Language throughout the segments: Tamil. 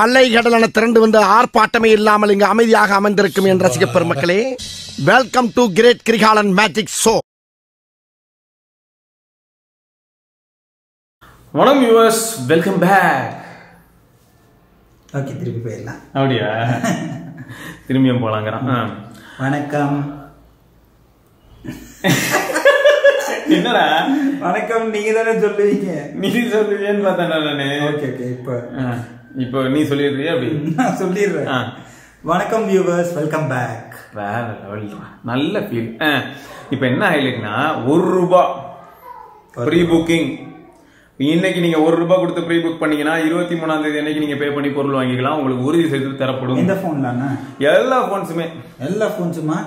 அலைகடலான திரண்டு வந்து ஆர்ப்பாட்டமே இல்லாமல் இங்கு அமைதியாக அமைந்திருக்கும் என் ரசிக பெருமக்களே, welcome to great Kirikalan magic show. வணக்கம் வியூவர்ஸ், வெல்கம் பேக். ஓகே, திரும்பி போயிடலாம். அப்படியா, திரும்பியும் போலாங்கிறான். வணக்கம். என்னடா வணக்கம் நீங்க தானே சொல்லுவீங்க. நீ சொல்லுவேன்னு பார்த்தேன். ஓகே ஓகே, இப்போ இப்போ நீ சொல்லிடுறியா? அப்படி நான் சொல்லிடுறேன். வணக்கம் வியூவர்ஸ், வெல்கம் பேக். நல்ல ஃபீல். இப்போ என்ன ஆகிடுக்குன்னா, ₹1 ப்ரீ புக்கிங். இன்னைக்கு நீங்கள் ₹1 கொடுத்து ப்ரீ புக் பண்ணிங்கன்னா 23ஆம் தேதி அன்னைக்கு நீங்கள் பே பண்ணி பொருள் வாங்கிக்கலாம். உங்களுக்கு உறுதி செய்து தரப்படும். எந்த ஃபோன்லாண்ணா? எல்லா ஃபோன்ஸுமே. எல்லா ஃபோன்ஸுமா?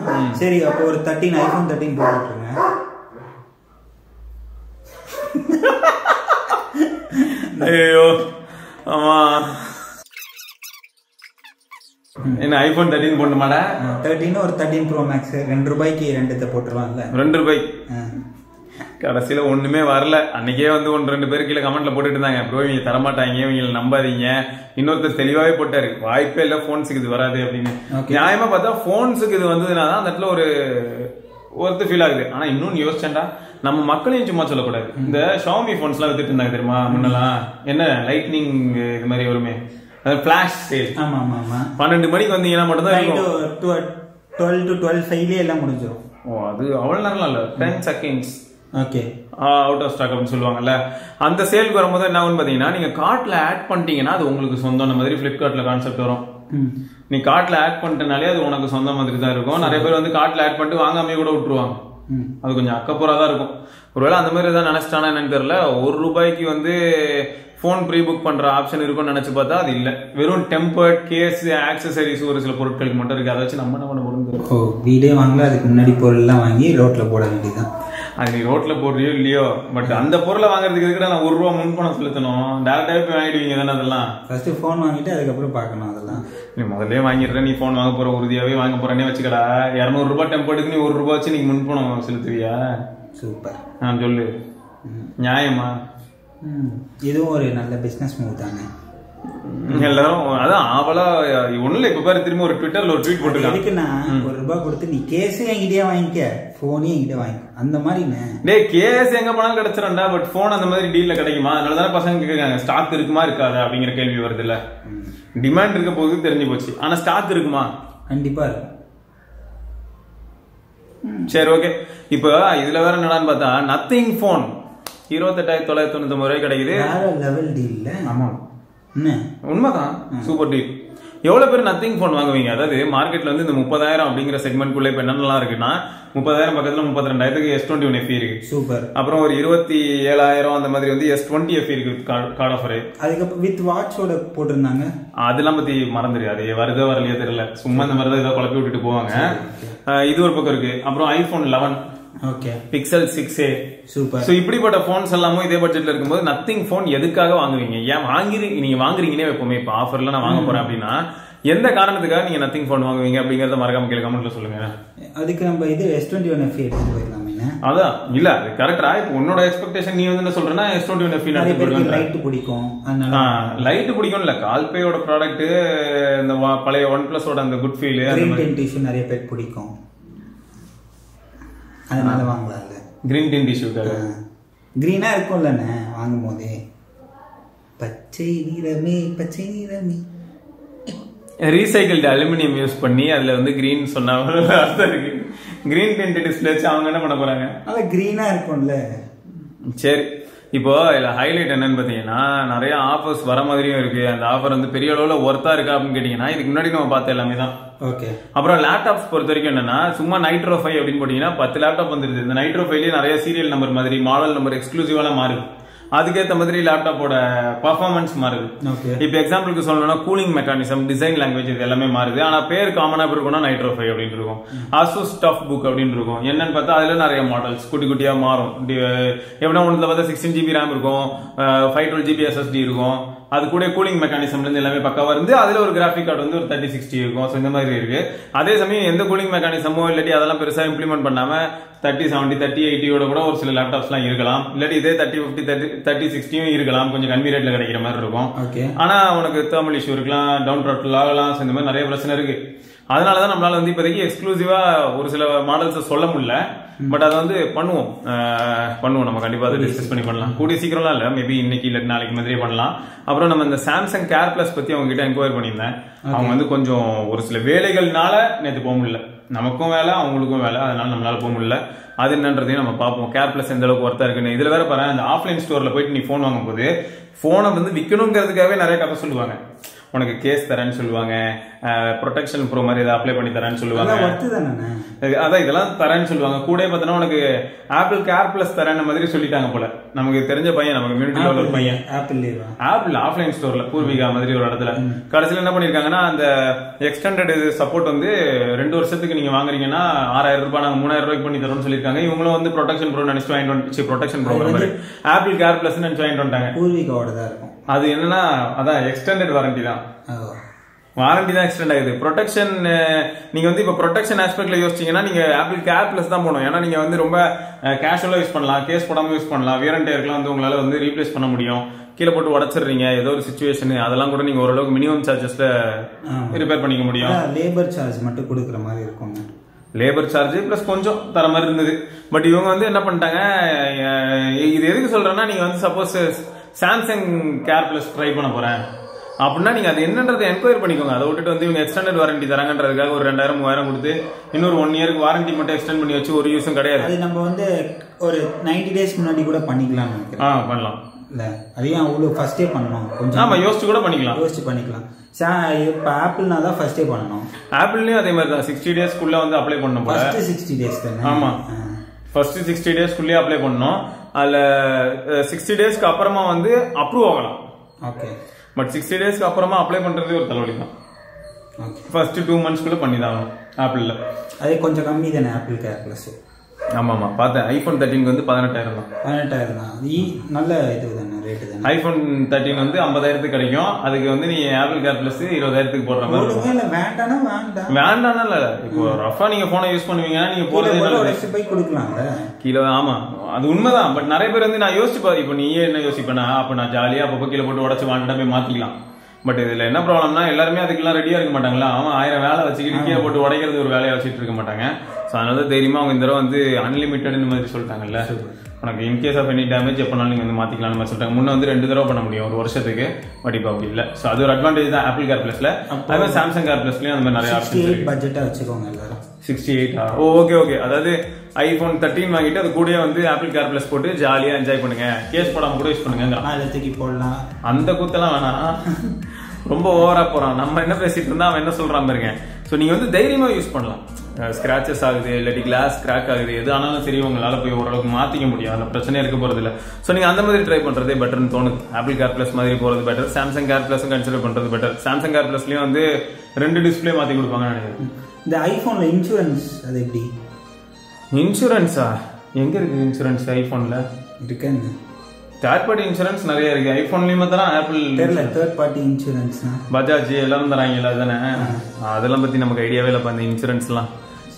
சரி, அப்போ ஒரு 13 ஐஃபோன் 13 ப்ரோ போட்டுருங்க. ஐயோ ஆமா, என்ன ஐபோன் 13 போடணுமாடா? 13 ஒரு 13 ப்ரோ மேக்ஸ் ₹2க்கு 2 போட்டுருவாங்கல்ல. ₹2 கடைசியில ஒண்ணுமே வரல. அன்னைக்கே வந்து 1-2 பேர் கீழே கமெண்ட்ல போட்டுட்டு இருந்தாங்க, ப்ரோ இவங்க தரமாட்டாங்க, இவங்களை நம்பாதீங்க. இன்னொருத்தர் தெளிவாவே போட்டாரு, வாய்ப்பே இல்லை, போன்ஸுக்கு இது வராது அப்படின்னு. நியாயமா பார்த்தா போன்ஸுக்கு இது வந்ததுன்னா தான் அந்த இடத்துல ஒரு ஒருத்த ஃபீல் ஆகுது. ஆனா இன்னொன்னு யோசிச்சேன்டா, நம்ம மக்களையும் சும்மா சொல்லக்கூடாது. இந்த ஷாமி போன்ஸ் எல்லாம் வித்துட்டு இருந்தாங்க தெரியுமா முன்னெல்லாம்? என்ன லைட்னிங் இது மாதிரி வருமே, பிளாஷ் சேல். 12 மணிக்கு வந்தீங்கன்னா மட்டும்தான் 12 to 12:05 எல்லாம் முடிஞ்சிடும். ஓ, அது அவ்வளவு நேரம் இல்ல, 10 seconds. Okay, out of stock அப்படின்னு சொல்லுவாங்கல்ல. அந்த சேலுக்கு வரும்போது என்ன ஆகுன்னு பாத்தீங்கன்னா, நீங்க கார்ட்ல ஆட் பண்ணிட்டீங்கன்னா அது உங்களுக்கு சொந்தம் மாதிரி பிளிப்கார்ட்ல கான்செப்ட் வரும். நீ கார்ட்ல ஆட் பண்ணிட்டனாலே அது உனக்கு சொந்த மாதிரி தான் இருக்கும். நிறைய பேர் வந்து கார்ட்ல ஆட் பண்ணிட்டு வாங்காமே கூட விட்டுருவாங்க. அது கொஞ்சம் அக்கப்பூரா தான் இருக்கும். ஒருவேளை அந்த மாதிரி தான் நினைச்சிட்டானா என்னன்னு தெரியல. ₹1 வந்து போன் ப்ரீ புக் பண்ற ஆப்ஷன் இருக்கும்னு நினைச்சு பார்த்தா அது இல்ல. வெறும் டெம்பர்ட் கேஸ், ஆக்சசரிஸ், ஒரு சில பொருட்களுக்கு மட்டும் இருக்கு. அதை வச்சு நம்ம என்ன பண்ண முடியும்? வீடே வாங்கல, அதுக்கு முன்னாடி பொருள் எல்லாம் வாங்கி ரோட்ல போட வேண்டியதுதான். அது நீ ரோட்ல போடுறியோ இல்லையோ, பட் அந்த பொருளை வாங்குறதுக்கு எதுக்கு நான் ₹1 முன்பணம் செலுத்தணும்? டேரக்டாவே போய் வாங்கிடுவீங்க தானே. அதெல்லாம் ஃபர்ஸ்ட் போன் வாங்கிட்டு அதுக்கப்புறம் பார்க்கணும். அதெல்லாம் நீ முதல்ல வாங்கிடுற, நீ போன் வாங்க போற உறுதியாவே வாங்க போறேன்னே வச்சுக்கடா. ₹200 டெம்பர்டுக்கு நீ ₹1 வச்சு நீங்க முன்பணம் செலுத்துவியா? சூப்பர். நான் சொல்லு, நியாயமா? இதுவும் ஒரு நல்ல பிசினஸ் மூவ் தானே. எல்லாரும் அதான் ஆவலா ஒண்ணுல. இப்ப பாரு, திரும்ப ஒரு ட்விட்டர்ல ஒரு ட்வீட் போட்டுருக்காங்க. எதுக்குன்னா, ₹1 கொடுத்து நீ கேஸ் என்கிட்டயே வாங்கிக்க, போனே என்கிட்ட வாங்கிக்க. அந்த மாதிரிண்ணே டே, கேஸ் எங்க போனாலும் கிடைச்சிடண்டா. பட் போன் அந்த மாதிரி டீல்ல கிடைக்குமா? அதனாலதான பசங்க கேட்காங்க, ஸ்டாக் இருக்குமா இருக்காது அப்படிங்கிற கேள்வி வருது இல்ல. டிமாண்ட் இருக்க போது தெரிஞ்சு போச்சு, ஆனா ஸ்டாக் இருக்குமா? கண்டிப்பா இருக்கும். சரி ஓகே, இப்ப இதுல வேற என்னடான்னு பார்த்தா, நத்திங் போன் ₹28,999 கிடைக்குது. உண்மைதான், சூப்பர் டீல். எவ்வளவு பேர் நத்திங் போன் வாங்குவீங்க? அதாவது மார்க்கெட்ல வந்து இந்த 30,000 அப்படிங்கிற செக்மெண்ட் குள்ள இப்ப என்னென்னலாம் இருக்குன்னா, 30,000 பக்கத்துல 32,000க்கு S21 FE இருக்கு. சூப்பர். அப்புறம் ஒரு 27,000 அந்த மாதிரி வந்து S20 FE இருக்கு கார்ட் ஆஃபர். அதுக்கப்புறம் வித் வாட்சோட போட்டிருந்தாங்க. அதெல்லாம் பத்தி மறந்துடு, அது வருதோ வரலையோ தெரியல. சும்மா இந்த மாதிரி தான் ஏதாவது குழப்பி விட்டுட்டு போவாங்க. இது ஒரு பக்கம் இருக்கு. அப்புறம் iPhone 11, okay, Pixel 6a. Super. So இப்படிப்பட்ட ஃபோன்ஸ் எல்லாமே இதே பட்ஜெட்ல இருக்கும்போது நத்திங் ஃபோன் எதுக்காக வாங்குவீங்க? ஏன் வாங்குறீங்க? நீங்க வாங்குறீங்கன்னே எப்பவுமே இப்ப ஆஃபர்ல நான் வாங்க போறேன் அப்படின்னா எந்த காரணத்துக்காக நீங்க நத்திங் ஃபோன் வாங்குவீங்க அப்படிங்கறத மறக்காம கீழ கமெண்ட்ல சொல்லுங்க. அதுக்கு நம்ம இது S21 FE எடுத்து போயிடலாம். அதான் இல்ல, அது கரெக்டா? இப்போ உன்னோட எக்ஸ்பெக்டேஷன் நீ வந்து என்ன சொல்றேன்னா S21 FE நான் எடுத்துக்கிறேன். லைட் பிடிக்கும். அதனால லைட் பிடிக்கும் இல்ல, கால்பேயோட ப்ராடக்ட், இந்த பழைய OnePlus ஓட அந்த குட் ஃபீல், அந்த மாதிரி டென்டிஷன் நிறைய பேர் பிடிக்கும். அதனால வாங்கலாம்ல. கிரீன் டின் டிஷ்யூ கிரீனா இருக்கும்லண்ணே வாங்கும் போதே. பச்சை நிறமே பச்சை நிறமே, ரீசைக்கிள்டு அலுமினியம் யூஸ் பண்ணி அதுல வந்து கிரீன் சொன்னா அர்த்தம் இருக்கு. கிரீன் டின்ட் டிஸ்பிளே வச்சு அவங்க என்ன பண்ண போறாங்க? அதான் கிரீனா இருக்கும்ல. சரி, இப்போ இதுல ஹைலைட் என்னன்னு பாத்தீங்கன்னா, நிறைய ஆஃபர்ஸ் வர மாதிரியும் இருக்கு. அந்த ஆஃபர் வந்து பெரிய அளவுல ஒர்த்தா இருக்கா அப்படின்னு கேட்டீங்கன்னா, இதுக்கு முன்னாடி நம்ம பார்த்த எல்லாமே தான். ஓகே. அப்புறம் லேப்டாப்ஸ் பொறுத்த வரைக்கும் என்னன்னா, சும்மா Nitro 5 அப்படின்னு போட்டீங்கன்னா 10 லேப்டாப் வந்துருது. இந்த Nitro 5லயே நிறைய சீரியல் நம்பர் மாதிரி, மாடல் நம்பர் எக்ஸ்க்ளூசிவெல்லாம் மாறுது. அதுக்கேற்ற மாதிரி லேப்டாப்போட பர்ஃபார்மன்ஸ் மாறுது. இப்போ எக்ஸாம்பிளுக்கு சொல்லணும்னா, கூலிங் மெக்கானிசம், டிசைன் லாங்குவேஜ், இது எல்லாமே மாறுது. ஆனா பேர் காமனா இப்ப இருக்கும்னா Nitro 5 அப்படின்னு இருக்கும். Asus Toughbook அப்படின்னு இருக்கும். என்னன்னு பார்த்தா அதுல நிறைய மாடல்ஸ் குட்டி குட்டியா மாறும். எப்படின்னா ஒண்ணுல பார்த்தா 16 GB RAM இருக்கும், 512 GB SSD இருக்கும், That's the cooling mechanism. There is a graphic card வந்து 3060 இருக்கும். So, அதே சமயம் எந்த கூலிங் மெக்கானிசமோ இல்லடி அதெல்லாம் பெருசா இம்ப்ளிமென்ட் பண்ணாம 3070 3080 ஓட கூட ஒரு சில லேப்டாப்ஸ்லாம் இருக்கலாம். இல்லடி இதே 3050 3060 யும் இருக்கலாம். கொஞ்சம் கன்வி ரேட்ல கிடைக்கிற மாதிரி இருக்கும். ஆனா உங்களுக்கு thermal issue இருக்கலாம், down throttle ஆகலாம். இந்த மாதிரி நிறைய பிரச்சனை இருக்கு. அதனால தான் நம்மளால வந்து இப்போதைக்கு எக்ஸ்க்ளூசிவா ஒரு சில மாடல்ஸ் சொல்ல முடியல பட் அத வந்து பண்ணுவோம் நம்ம கண்டிப்பா அத டிஸ்கஸ் பண்ணி பண்ணலாம் கூடி சீக்கிரம்லாம் இல்ல மேபி இன்னைக்கு இல்ல நாளைக்கு மாதிரியே பண்ணலாம் அப்புறம் நம்ம இந்த Samsung Care Plus பத்தி அவங்க கிட்ட என்கொயரி பண்ணியிருந்தேன் அவங்க வந்து கொஞ்சம் ஒரு சில வேலைகள்னால நேத்து போக முடியல நமக்கும் வேலை அவங்களுக்கும் வேலை அதனால நம்மளால போக முடியல அது என்னன்றதையும் நம்ம பாப்போம் Care Plus எந்த அளவுக்கு வர்த்தா இருக்குன்னு இதுல வேற பாரு அந்த ஆஃப்லைன் ஸ்டோர்ல போய் நீ ஃபோன் வாங்கும்போது ஃபோனை வந்து விக்கணும்ங்கிறதுக்காகவே நிறைய கதை சொல்லுவாங்க உனக்கு கேஸ் தரேன்னு சொல்லுவாங்க ப்ரொடெக்ஷன் ப்ரோ மாதிரி இத அப்ளை பண்ணி தரேன்னு சொல்லுவாங்க அதான் இதெல்லாம் தரேன்னு சொல்லுவாங்க கூடவே பார்த்தனா உனக்கு Apple Care Plus தரேன்னு மாதிரி சொல்லிட்டாங்க போல நமக்கு தெரிஞ்ச பையன் நம்ம கம்யூனிட்டில உள்ள பையன் Apple ஆஃப்லைன் ஸ்டோர்ல பூர்விகா மாதிரி ஒரு இடத்துல கடைசில என்ன பண்ணிருக்காங்கன்னா அந்த எக்ஸ்டெண்டட் சப்போர்ட் வந்து 2 வருஷத்துக்கு நீங்க வாங்குறீங்கன்னா 6000 ரூபாய் நாங்க 3000 ரூபாய்க்கு பண்ணி தரோம்னு சொல்லிருக்காங்க இவங்கள வந்து ப்ரொடெக்ஷன் ப்ரோ நினைச்சு வாங்கிட்டு வந்துச்சு ப்ரொடெக்ஷன் ப்ரோகிராம் மாதிரி Apple Care Plus நினைச்சு வாங்கிட்டு வந்தாங்க பூர்விகாவோட தான் இருக்கும் அது என்னன்னா அதான் எக்ஸ்டெண்டட் வாரண்டி தான் வாரண்டி தான் எக்ஸ்டெண்ட் ஆகுது ப்ரொடெக்ஷன் நீங்க வந்து இப்ப ப்ரொடெக்ஷன் ஆஸ்பெக்ட்ல யோசிச்சீங்கன்னா நீங்க Apple Care Plus தான் போணும் ஏன்னா நீங்க வந்து ரொம்ப கேஷுவலா யூஸ் பண்ணலாம் கேஸ் போடாம யூஸ் பண்ணலாம் wear and tearலாம் வந்து உங்களால வந்து ரீப்ளேஸ் பண்ண முடியும் கீழ போட்டு உடைச்சிடுறீங்க ஏதோ ஒரு சிச்சுவேஷன் அதெல்லாம் கூட நீங்க ஓரளவுக்கு மினிமம் சார்ஜஸ்ல ரிப்பேர் பண்ணிக்க முடியும் லேபர் சார்ஜ் மட்டும் கொடுக்குற மாதிரி இருக்கும் லேபர் சார்ஜ் பிளஸ் கொஞ்சம் தர மாதிரி இருந்தது பட் இவங்க வந்து என்ன பண்ணிட்டாங்க இது எதுக்கு சொல்றேன்னா நீங்க வந்து suppose Samsung Care Plus try பண்ண போறேன் அப்படின்னா நீங்க அது என்னன்றதை என்கொயரி பண்ணிக்கோங்க அதை விட்டுட்டு வந்து இவங்க எக்ஸ்டெண்டட் வாரண்டி தராங்கன்றதுக்காக ஒரு 2000 3000 கொடுத்து இன்னொரு 1 இயருக்கு வாரண்டி மட்டும் எக்ஸ்டெண்ட் பண்ணி வச்சு ஒரு யூஸும் கிடையாது அது நம்ம வந்து ஒரு 90 டேஸ் முன்னாடி கூட பண்ணிக்கலாம் பண்ணலாம் இல்ல அதையும் அவ்வளவு ஃபர்ஸ்டே பண்ணணும் கொஞ்சம் ஆமா யோசிச்சு கூட பண்ணிக்கலாம் இப்ப ஆப்பிள்னா தான் ஃபர்ஸ்டே பண்ணணும் ஆப்பிள்லயும் அதே மாதிரி தான் 60 டேஸ் குள்ள வந்து அப்ளை பண்ணணும் ஃபர்ஸ்ட் 60 டேஸ் தான ஆமா ஃபர்ஸ்ட் 60 டேஸ் குள்ளே அப்ளை பண்ணனும் அல்ல 60 டேஸ்க்கு அப்புறமா வந்து அப்ரூவ் ஆகலாம் ஓகே பட் 60 டேஸ்க்கு அப்புறமா அப்ளை பண்றது ஒரு தலைவலி தான் ஓகே ஃபர்ஸ்ட் 2 मंथ्स குள்ள பண்ணிதானும் ஆப்பிள்ல அது கொஞ்சம் கம்மி தான ஆப்பிள் Care Plus ஆமாமா பாத்தா ஐபோன் 13 வந்து 18000 தான் 18000 தான் இது நல்ல இது தான ரேட் தான ஐபோன் 13 வந்து 50000க்கு கிடைக்கும் அதுக்கு வந்து நீ ஆப்பிள் Care Plus 20000க்கு போட்ற மாதிரி இருக்கும் இல்ல வேண்டாம் இல்ல இப்போ ரஃபா நீங்க போனை யூஸ் பண்ணுவீங்க நீங்க போறது நல்லது ரெஸ்ட் பை கொடுக்கலாம்ல கீழ ஆமா அது உண்மைதான் பட் நிறைய பேர் வந்து நான் யோசிச்சு பாரு இப்போ நீயே என்ன யோசிப்பனா அப்ப நான் ஜாலியா அப்பப்ப கீழ போட்டு உடைச்சு வாண்டா போய் மாத்திக்கலாம் பட் இதுல என்ன ப்ராப்ளம்னா எல்லாரும் அதுக்கெல்லாம் ரெடியா இருக்க மாட்டாங்களா அவன் 1000 வேலை வச்சுக்கிட்டு கீழே போட்டு உடைக்கிறது ஒரு வேலையை வச்சுட்டு இருக்க மாட்டாங்க ஸோ அதனால தைரியமா அவங்க இந்த தடவை வந்து அன்லிமிட்டட்னு மாதிரி சொல்லிட்டாங்கல்ல உனக்கு இன்கேஸ் ஆஃப் எனி டேமேஜ் எப்போனாலும் நீங்கள் வந்து மாற்றிக்கலாம்னு மாதிரி சொல்லிட்டாங்க முன்னே வந்து 2 தடவை பண்ண முடியும் ஒரு வருஷத்துக்கு பட் இப்போ அப்படி இல்லை ஸோ அது ஒரு அட்வான்டேஜ் தான் Apple Care Plusல அதுமாதிரி Samsung Care Plusலையும் அந்த மாதிரி நிறைய ஆப்ஷன் பட்ஜெட்டாக வச்சுக்கோங்க எல்லாரும் 68 ஓகே ஓகே அதாவது ஐபோன் 13 வாங்கிட்டு அது கூட வந்து Apple Care Plus போட்டு ஜாலியாக என்ஜாய் பண்ணுங்க கேஸ் போடாமல் கூட யூஸ் பண்ணுங்க எல்லாத்துக்கு போடலாம் அந்த கூத்தெல்லாம் வேணாம் ரொம்ப ஓவரா போறான் நம்ம என்ன பேசிட்டு இருந்தா அவன் என்ன சொல்றான் பாருங்க ஸோ நீங்க வந்து தைரியமா யூஸ் பண்ணலாம் ஸ்கிராச்சஸ் ஆகுது இல்லாட்டி கிளாஸ் கிராக் ஆகுது எது ஆனாலும் சரி உங்களால போய் ஓரளவுக்கு மாத்திக்க முடியும் அந்த பிரச்சனையே இருக்க போறது இல்லை ஸோ நீங்க அந்த மாதிரி ட்ரை பண்றதே பெட்டர்னு தோணுது Apple Care Plus மாதிரி போறது better Samsung Care Plus consider பண்றது பெட்டர் Samsung Care Plusலயும் வந்து 2 டிஸ்பிளே மாத்தி கொடுப்பாங்கன்னு நினைக்கிறேன் இந்த ஐபோன்ல இன்சூரன்ஸ் அது எப்படி இன்சூரன்ஸா எங்க இருக்கு இன்சூரன்ஸ் ஐபோன்ல இருக்கேன்னு Third party insurance நிறைய இருக்கு ஐபோன்லயே மட்டும் தான் Apple தெரியல third party insurance பஜாஜ் எல்லாம் தராங்கல அதானே அதெல்லாம் பத்தி நமக்கு ஐடியாவே இல்ல அந்த இன்சூரன்ஸ்லாம்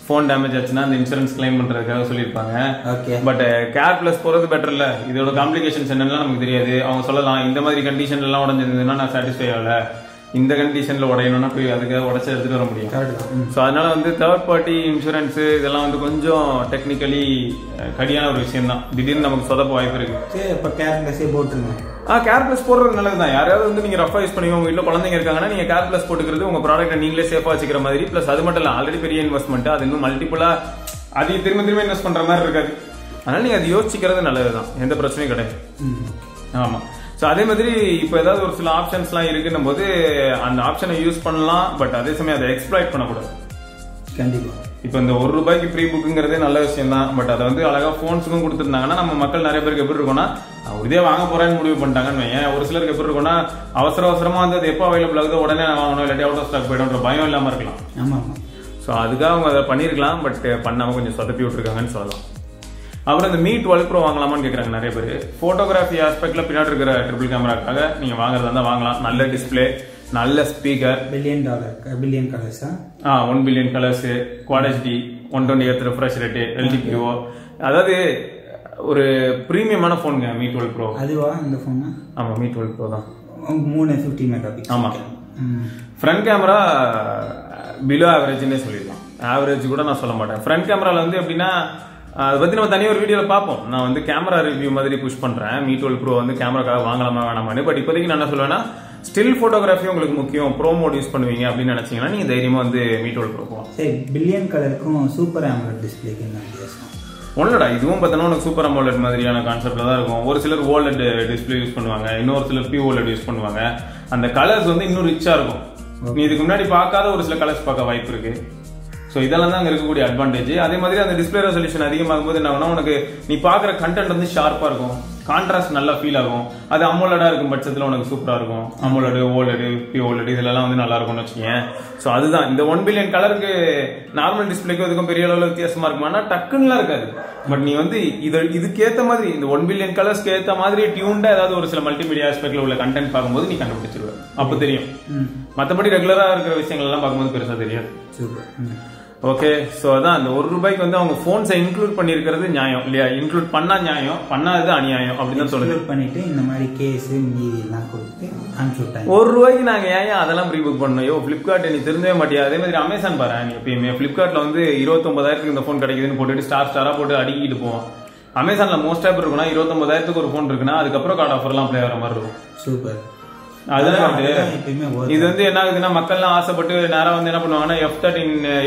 phone damage ஆச்சுனா அந்த இன்சூரன்ஸ் claim பண்றதுக்காக சொல்லிருப்பாங்க ஓகே பட் Care Plus போறது பெட்டர் இல்ல இதோட காம்ப்ளிகேஷன்ஸ் என்னன்னா நமக்கு தெரியாது அவங்க சொல்லலாம் இந்த மாதிரி கண்டிஷன்ல எல்லாம் உடைஞ்சிருந்தா நான் satisfy ஆகல இந்த கண்டிஷன்ல உடையணும்னா போய் அதுக்கு உடைச்சு எடுத்துட்டு வர முடியும் சோ அதனால வந்து third party இன்சூரன்ஸ் இதெல்லாம் வந்து கொஞ்சம் டெக்னிக்கலி கடியான ஒரு விஷயம் தான் திடீர்னு நமக்கு சொதப்ப வாய்ப்பு இருக்கு சரி இப்ப Care Plus போடுங்க Care Plus போடுறது நல்லது தான் யாராவது வந்து நீங்க ரஃபா யூஸ் பண்ணுவீங்க உங்க வீட்ல குழந்தைங்க இருக்காங்கன்னா நீங்க Care Plus போட்டுக்கிறது உங்க ப்ராடக்ட்டை நீங்களே சேஃபா வச்சுக்கிற மாதிரி பிளஸ் அது மட்டும் இல்ல ஆல்ரெடி பெரிய இன்வெஸ்ட்மெண்ட் அது இன்னும் மல்டிபிளா அதிக திரும்ப திரும்ப இன்வெஸ்ட் பண்ற மாதிரி இருக்காது அதனால நீங்க அது யோசிக்கிறது நல்லதுதான் எந்த பிரச்சனையும் கிடையாது ஆமா ஸோ அதே மாதிரி இப்போ ஏதாவது ஒரு சில ஆப்ஷன்ஸ்லாம் இருக்குன்னும் போது அந்த ஆப்ஷனை யூஸ் பண்ணலாம் பட் அதே சமயம் அதை எக்ஸ்ப்ளாய்ட் பண்ணக்கூடாது கண்டிப்பாக இப்போ இந்த ₹1 ஃப்ரீ புக்குங்கிறதே நல்ல விஷயம் தான் பட் அதை வந்து அழகாக ஃபோன்ஸுக்கும் கொடுத்துருந்தாங்கன்னா நம்ம மக்கள் நிறைய பேருக்கு எப்படி இருக்கும்னா இதே வாங்க போறேன்னு முடிவு பண்ணிட்டாங்கன்னு வையேன் ஒரு சிலருக்கு எப்படி இருக்கும்னா அவசரமாக வந்து அது எப்போ அவைலபிள் ஆகுது உடனே வாங்கணும் இல்லாட்டி அவுட் ஆஃப் ஸ்டாக் போய்டும்ன்ற பயம் இல்லாமல் இருக்கலாம் ஆமாம் ஸோ அதுக்காக அவங்க அதை பண்ணியிருக்கலாம் பட் பண்ணாமல் கொஞ்சம் சொதப்பி விட்டுருக்காங்கன்னு சொல்லலாம் அப்புறம் இந்த Mi 12 Pro வாங்கலாமான்னு கேக்குறாங்க நிறைய பேர். போட்டோகிராஃபி ஆஸ்பெக்ட்ல பின்னாடி இருக்கிற ட்ரிபிள் கேமராக்காக நீங்க வாங்குறதா இருந்தா வாங்கலாம். நல்ல டிஸ்ப்ளே, நல்ல speaker, billion colours, 1 billion colours, QHD, 120Hz refresh rate, LTPO, அதாவது ஒரு பிரீமியமான ஃபோன் Mi 12 Pro. அதுவா இந்த ஃபோன்? ஆமா, Mi 12 Pro தான். 350 மெகாபிக்ஸ். ஆமா. ஃப்ரண்ட் கேமரா பிலோ ஆவரேஜ்னே சொல்லிடலாம். ஆவரேஜ் கூட நான் சொல்ல மாட்டேன். ஃப்ரண்ட் கேமரால வந்து எப்படின்னா அதை பற்றி நம்ம தனியாக ஒரு வீடியோவில் பார்ப்போம். நான் வந்து கேமரா ரிவ்யூ மாதிரி புஷ் பண்ணுறேன். Mi 12 Pro வந்து கேமராக்காக வாங்கலாமா வேணாமான்னு. பட் இப்போதைக்கு நான் என்ன சொல்லுவேன்னா, ஸ்டில் ஃபோட்டோகிராஃபி உங்களுக்கு முக்கியம், ப்ரோ மோட் யூஸ் பண்ணுவீங்க அப்படின்னு நினச்சிங்கன்னா நீங்கள் தைரியமாக வந்து Mi 12 Pro போகலாம். சரி, பில்லியன் கலருக்கும் சூப்பர் AMOLED டிஸ்பிளேக்கு என்ன வித்தியாசம்? ஒன்றுடா, இதுவும் பார்த்தோன்னா உனக்கு சூப்பர் AMOLED மாதிரியான கான்செப்டில் தான் இருக்கும். ஒரு சிலர் OLED டிஸ்பிளே யூஸ் பண்ணுவாங்க, இன்னொரு சிலர் POLED யூஸ் பண்ணுவாங்க. அந்த கலர்ஸ் வந்து இன்னும் ரிச்சாக இருக்கும். நீ இதுக்கு முன்னாடி பார்க்காத ஒரு சில கலர்ஸ் பார்க்க வாய்ப்பு இருக்கு. ஸோ இதெல்லாம் தான் அங்கே இருக்கக்கூடிய அட்வான்டேஜ். அதே மாதிரி அந்த டிஸ்பிளே ரெசல்யூஷன் அதிகமாகும் போது என்ன ஆகும்னா, உனக்கு நீ பார்க்குற கண்டென்ட் வந்து ஷார்ப்பாக இருக்கும், கான்ட்ராஸ்ட் நல்லா ஃபீல் ஆகும். அது AMOLED-ஆக இருக்கும் பட்சத்தில் உனக்கு சூப்பராக இருக்கும். AMOLED, OLED, POLED இதெல்லாம் வந்து நல்லா இருக்கும்னு வச்சுக்கேன். ஸோ அதுதான் இந்த 1 பில்லியன் கலருக்கு நார்மல் டிஸ்பிளேக்கும் இதுக்கும் பெரிய அளவில் வித்தியாசமாக இருக்குமானா டக்குன்னுலாம் இருக்காது. பட் நீ வந்து இதுக்கேற்ற மாதிரி இந்த 1 பில்லியன் கலர்ஸ்க்கு ஏற்ற மாதிரி டியூன்டாக ஏதாவது ஒரு சில மல்டிமீடியா ஆஸ்பெக்டில் உள்ள கண்டென்ட் பார்க்கும்போது நீ கண்டுபிடிச்சிருவ, அப்போ தெரியும். மற்றபடி ரெகுலராக இருக்கிற விஷயங்கள்லாம் பார்க்கும்போது பெருசாக தெரியாது. ஓகே, ஸோ அதான் அந்த ₹1 வந்து அவங்க ஃபோன்ஸை இன்க்ளூட் பண்ணியிருக்கிறது நியாயம் இல்லையா? இன்க்ளூட் பண்ணால் நியாயம், பண்ணாதது அநியாயம் அப்படின்னு தான் சொல்லுது. பண்ணிட்டு இந்த மாதிரி கேஸு மீதியெல்லாம் கொடுத்து அனுப்பிச்சுட்டாங்க. ₹1 நாங்கள் ஏன் அதெல்லாம் ப்ரீ புக் பண்ணோம்? ஐயோ, Flipkart நீ திருந்தவே மாட்டியா? அதே மாதிரி அமேசான் பாரு, நீ எப்பயுமே Flipkartல வந்து 29,000-க்கு இந்த ஃபோன் கிடைக்குதுன்னு போட்டுட்டு ஸ்டாராக போட்டு அடிக்கிட்டு போவோம். அமேசானில் மோஸ்ட் ஆப் இருக்குன்னா 29,000-க்கு ஒரு ஃபோன் இருக்குன்னா அதுக்கப்புறம் கார்டு ஆஃபர்லாம் ப்ளே ஆகிற மாதிரி இருக்கும். சூப்பர். அதெல்லாம் இது வந்து என்ன ஆகுதுன்னா, மக்கள்லாம் ஆசைப்பட்டு நேரம் வந்து என்ன பண்ணுவாங்கன்னா,